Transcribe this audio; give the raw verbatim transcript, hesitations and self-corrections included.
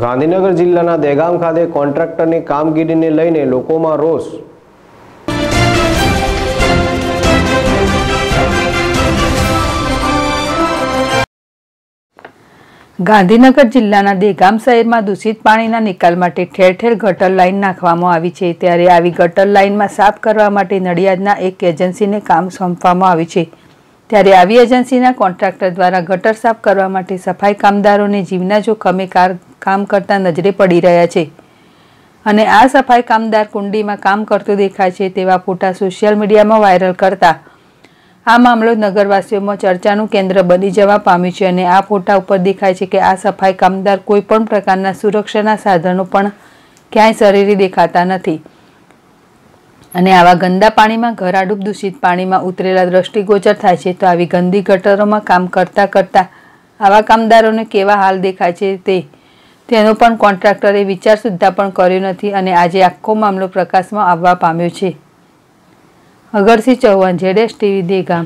ગાંધીનગર જિલ્લાના દહેગામ ખાતે કોન્ટ્રાક્ટરની કામગીરીને લઈને લોકોમાં રોષ. ગાંધીનગર જિલ્લાના દહેગામ શહેરમાં દૂષિત પાણીના નિકાલ માટે ઠેર ઠેર ગટર લાઇન નાખવામાં આવી છે. ત્યારે આવી ગટર લાઇનમાં સાફ કરવા માટે નડિયાદના એક એજન્સીને કામ સોંપવામાં આવ્યું છે. ત્યારે આવી એજન્સીના કોન્ટ્રાક્ટર દ્વારા ગટર સાફ કરવા માટે સફાઈ કામદારોને જીવના જોખમે કામ કરતા નજરે પડી રહ્યા છે. અને આ સફાઈ કામદાર કુંડીમાં કામ કરતો દેખાય છે તેવા ફોટા સોશિયલ મીડિયામાં વાયરલ કરતા આ મામલો નગરવાસીઓમાં ચર્ચાનું કેન્દ્ર બની જવા પામ્યું છે. અને આ ફોટા ઉપર દેખાય છે કે આ સફાઈ કામદાર કોઈ પણ પ્રકારના સુરક્ષાના સાધનો પણ ક્યાંય શરીરે દેખાતા નથી. અને આવા ગંદા પાણીમાં ઘરાડૂબ દૂષિત પાણીમાં ઉતરેલા દ્રષ્ટિગોચર થાય છે. તો આવી ગંદી ગટરોમાં કામ કરતા કરતા આવા કામદારોને કેવા હાલ દેખાય છે તે તેનો પણ કોન્ટ્રાક્ટરે વિચાર સુદ્ધા પણ કર્યો નથી. અને આજે આખો મામલો પ્રકાશમાં આવવા પામ્યો છે. अगरसी चौहान जेड एस टीवी देगा.